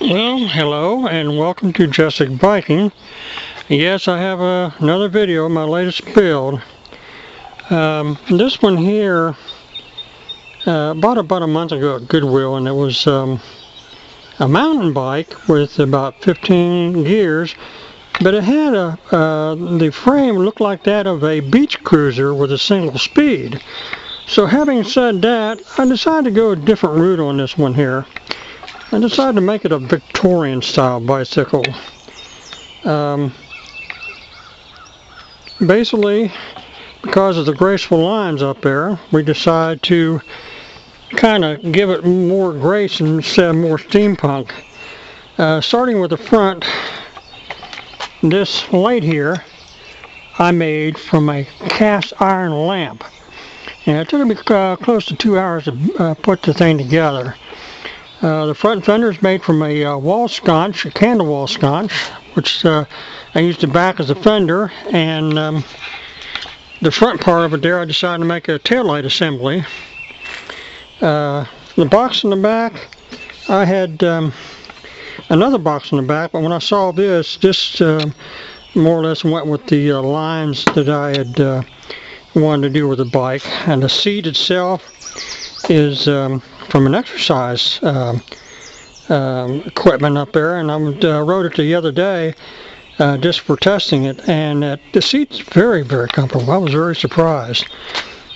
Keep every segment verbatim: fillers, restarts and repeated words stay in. Well, hello and welcome to Jessica Biking. Yes, I have a, another video of my latest build. Um, this one here, uh, bought about a month ago at Goodwill, and it was um, a mountain bike with about fifteen gears, but it had a, uh, the frame looked like that of a beach cruiser with a single speed. So having said that, I decided to go a different route on this one here. I decided to make it a Victorian style bicycle. Um, basically, because of the graceful lines up there, we decided to kind of give it more grace and instead of more steampunk. Uh, starting with the front, this light here I made from a cast iron lamp. And it took me uh, close to two hours to uh, put the thing together. Uh, the front fender is made from a uh, wall sconce, a candle wall sconce, which uh, I used the back as a fender, and um, the front part of it there I decided to make a taillight assembly. Uh, the box in the back, I had um, another box in the back, but when I saw this, this uh, more or less went with the uh, lines that I had uh, wanted to do with the bike. And the seat itself is um, from an exercise um, um, equipment up there, and I uh, rode it the other day uh, just for testing it, and uh, the seat's very very comfortable. I was very surprised.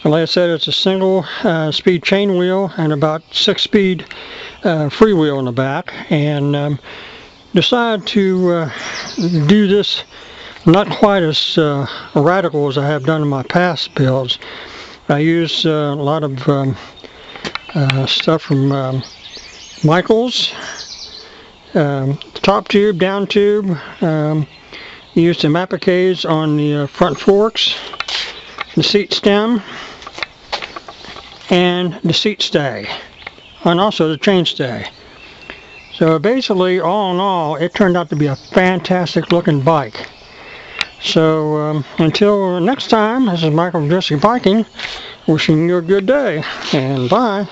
And like I said, it's a single uh, speed chain wheel and about six speed uh, freewheel in the back, and um, decided to uh, do this not quite as uh, radical as I have done in my past builds. I use uh, a lot of um, Uh, stuff from um, Michael's, um, top tube, down tube, um, used some appliques on the uh, front forks, the seat stem, and the seat stay, and also the chain stay. So basically, all in all, it turned out to be a fantastic looking bike. So um, until next time, this is Michael from Jessica Biking, wishing you a good day, and bye.